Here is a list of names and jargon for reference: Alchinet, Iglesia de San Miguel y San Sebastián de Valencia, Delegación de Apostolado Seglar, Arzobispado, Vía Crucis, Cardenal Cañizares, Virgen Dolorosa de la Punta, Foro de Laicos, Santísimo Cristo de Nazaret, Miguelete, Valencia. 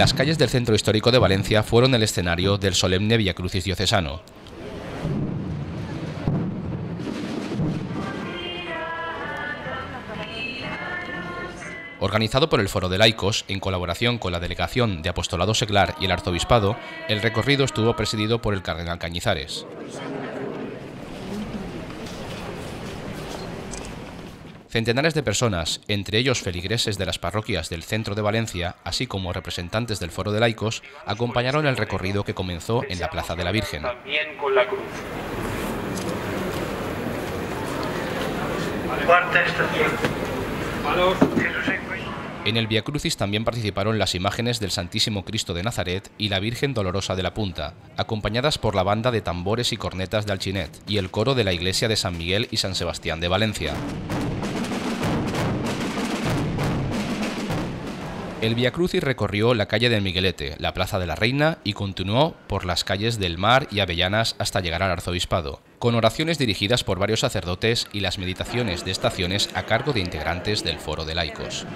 las calles del centro histórico de Valencia fueron el escenario del solemne Via Crucis diocesano. Organizado por el Foro de Laicos, en colaboración con la Delegación de Apostolado Seglar y el Arzobispado, el recorrido estuvo presidido por el Cardenal Cañizares. Centenares de personas, entre ellos feligreses de las parroquias del centro de Valencia, así como representantes del Foro de Laicos, acompañaron el recorrido que comenzó en la Plaza de la Virgen. También con la cruz. Cuarta estación. En el Via Crucis también participaron las imágenes del Santísimo Cristo de Nazaret y la Virgen Dolorosa de la Punta, acompañadas por la banda de tambores y cornetas de Alchinet y el coro de la Iglesia de San Miguel y San Sebastián de Valencia. El Via Crucis recorrió la calle del Miguelete, la Plaza de la Reina y continuó por las calles del Mar y Avellanas hasta llegar al Arzobispado, con oraciones dirigidas por varios sacerdotes y las meditaciones de estaciones a cargo de integrantes del Foro de Laicos.